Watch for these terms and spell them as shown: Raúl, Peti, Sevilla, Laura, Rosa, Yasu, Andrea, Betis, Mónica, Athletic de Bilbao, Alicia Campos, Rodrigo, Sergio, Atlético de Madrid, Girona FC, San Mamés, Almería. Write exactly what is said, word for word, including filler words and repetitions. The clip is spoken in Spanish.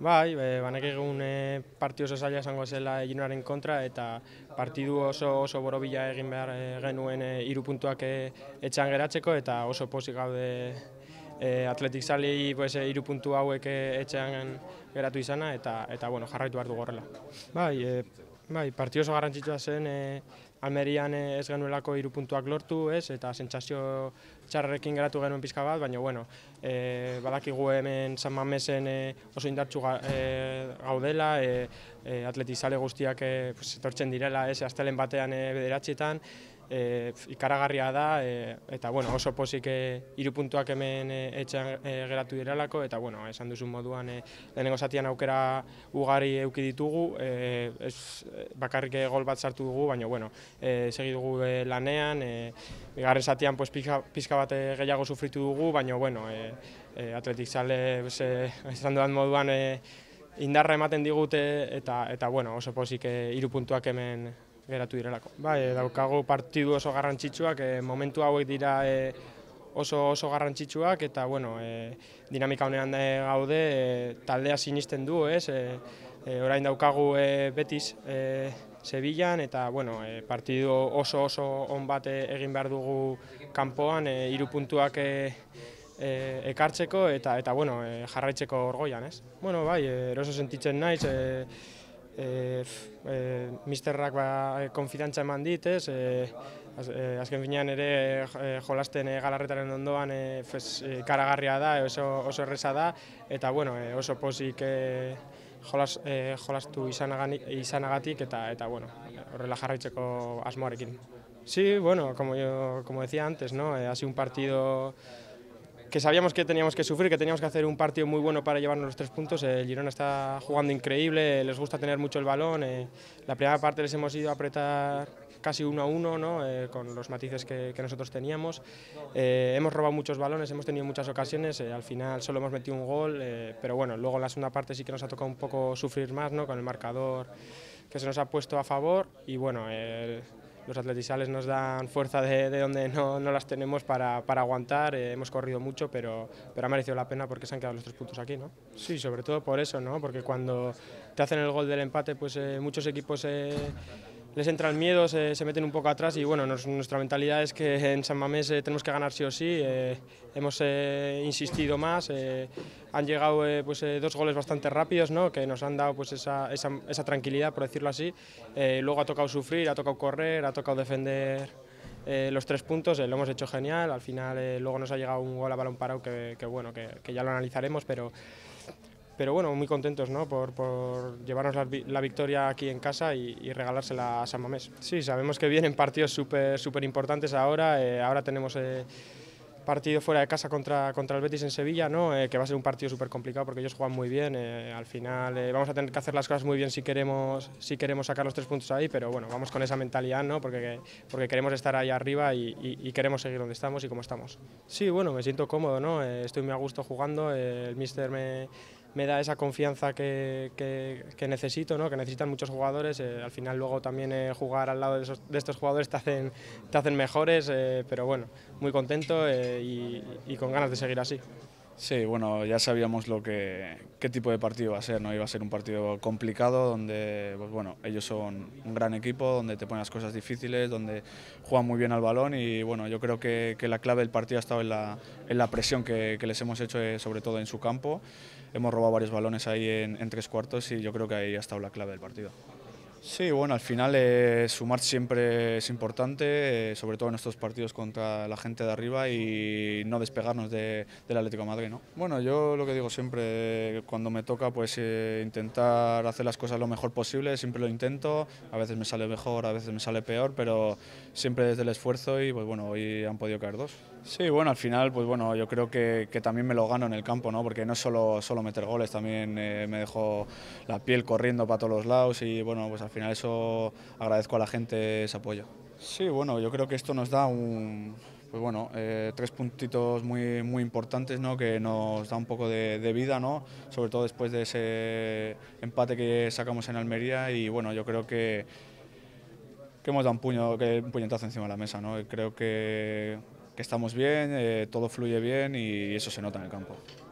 Bai, e, banekigun e, partio oso zaila izango zela Gironaren kontra eta partidu oso oso borobila egin behar e, genuen e, hiru puntuak e, etxean geratzeko eta oso pozik gaude e, Athletic zalei pues hiru puntu hauek e, etxean geratu izana eta eta bueno, jarraitu behar dugu horrela. Bai, e, bai, partio oso garrantzitsua zen e, Almerian ez genuelako hiru puntuak lortu, ez, eta sentsazio txarrekin geratu genuen pizka bat, baina bueno, e, badakigu hemen San Mamesen e, oso indartsu ga, e, gaudela, e, e, atletizale guztiak e, pues, etortzen direla, ez, astelen batean e, bederatxetan, e, ikaragarria da, e, eta bueno, oso pozik e, hiru puntuak hemen e, etxean e, geratu direlako, eta bueno, esan duzun moduan e, lehenengo zatian aukera ugari eduki ditugu, e, ez, bakarrik gol bat sartu dugu, baina bueno, e, segi dugu e, lanean, e, bigarren zatian pues, pizka, pizka bat gehiago sufritu dugu, baina bueno, e, e, Athletic zale pues, e, izan dudan moduan e, indarra ematen digute eta, eta bueno, oso pozik e, hiru puntuak hemen geratu direlako. Bai, daukagu partidu oso garrantzitsuak, e, momentu hauek dira e, oso oso garrantzitsuak eta bueno, e, dinamika honean gaude, e, taldea sinisten du, ez? E, e, orain daukagu e, Betis e, Sevillan eta bueno, e, partidu oso oso on bat egin behar dugu kanpoan, e, hiru puntuak e, e, ekartzeko eta eta bueno, e, jarraitzeko orgoian, ez? Bueno, bai, eroso sentitzen naiz, e, e, e, misterrak ba konfidantza eman dit, ez? E, az, e, azken finean ere e, jolasten e, galarretaren ondoan e, fes, e, karagarria da, oso oso erresa da eta bueno, e, oso pozik e, Jolas, eh, jolastu izanagatik eta, eta bueno, horrela jarraitzeko asmoarekin. Sí, bueno, como, yo, como decía antes, ¿no? Eh, ha sido un partido que sabíamos que teníamos que sufrir, que teníamos que hacer un partido muy bueno para llevarnos los tres puntos. El eh, Girona está jugando increíble, eh, les gusta tener mucho el balón. Eh, la primera parte les hemos ido a apretar casi uno a uno, ¿no? Eh, con los matices que, que nosotros teníamos. Eh, hemos robado muchos balones, hemos tenido muchas ocasiones, eh, al final solo hemos metido un gol, eh, pero bueno, luego en la segunda parte sí que nos ha tocado un poco sufrir más, ¿no? Con el marcador que se nos ha puesto a favor y bueno, eh, los atletizales nos dan fuerza de, de donde no, no las tenemos para, para aguantar, eh, hemos corrido mucho, pero, pero ha merecido la pena porque se han quedado los tres puntos aquí, ¿no? Sí, sobre todo por eso, ¿no? Porque cuando te hacen el gol del empate, pues eh, muchos equipos Eh, les entra el miedo, se, se meten un poco atrás y bueno, nos, nuestra mentalidad es que en San Mamés eh, tenemos que ganar sí o sí, eh, hemos eh, insistido más, eh, han llegado eh, pues, eh, dos goles bastante rápidos, ¿no? Que nos han dado pues, esa, esa, esa tranquilidad, por decirlo así, eh, luego ha tocado sufrir, ha tocado correr, ha tocado defender eh, los tres puntos, eh, lo hemos hecho genial, al final eh, luego nos ha llegado un gol a balón parado que, que, bueno, que, que ya lo analizaremos, pero... Pero bueno, muy contentos, ¿no? por, por llevarnos la, la victoria aquí en casa y, y regalársela a San Mamés. Sí, sabemos que vienen partidos súper súper importantes ahora, eh, ahora tenemos eh, partido fuera de casa contra, contra el Betis en Sevilla, ¿no? Eh, que va a ser un partido súper complicado porque ellos juegan muy bien, eh, al final eh, vamos a tener que hacer las cosas muy bien si queremos, si queremos sacar los tres puntos ahí, pero bueno, vamos con esa mentalidad, ¿no? porque, porque queremos estar ahí arriba y, y, y queremos seguir donde estamos y cómo estamos. Sí, bueno, me siento cómodo, ¿no? Eh, estoy muy a gusto jugando, eh, el míster me... me da esa confianza que, que, que necesito, ¿no? Que necesitan muchos jugadores, eh, al final luego también eh, jugar al lado de, esos, de estos jugadores te hacen, te hacen mejores, eh, pero bueno, muy contento eh, y, y con ganas de seguir así. Sí, bueno, ya sabíamos lo que, qué tipo de partido iba a ser, ¿no? Iba a ser un partido complicado donde, pues bueno, ellos son un gran equipo, donde te ponen las cosas difíciles, donde juegan muy bien al balón y bueno, yo creo que, que la clave del partido ha estado en la, en la presión que, que les hemos hecho, sobre todo en su campo. Hemos robado varios balones ahí en, en tres cuartos y yo creo que ahí ha estado la clave del partido. Sí, bueno, al final eh, sumar siempre es importante, eh, sobre todo en estos partidos contra la gente de arriba y no despegarnos de, del Atlético de Madrid, ¿no? Bueno, yo lo que digo siempre, cuando me toca, pues eh, intentar hacer las cosas lo mejor posible, siempre lo intento, a veces me sale mejor, a veces me sale peor, pero siempre desde el esfuerzo y, pues bueno, hoy han podido caer dos. Sí, bueno, al final, pues bueno, yo creo que, que también me lo gano en el campo, ¿no? Porque no es solo, solo meter goles, también eh, me dejo la piel corriendo para todos los lados y, bueno, pues al final eso agradezco a la gente ese apoyo. Sí, bueno, yo creo que esto nos da un, pues bueno, eh, tres puntitos muy, muy importantes, ¿no? Que nos da un poco de, de vida, ¿no? Sobre todo después de ese empate que sacamos en Almería y, bueno, yo creo que, que hemos dado un, puño, que, un puñetazo encima de la mesa, ¿no? Creo que... que estamos bien, eh, todo fluye bien y eso se nota en el campo.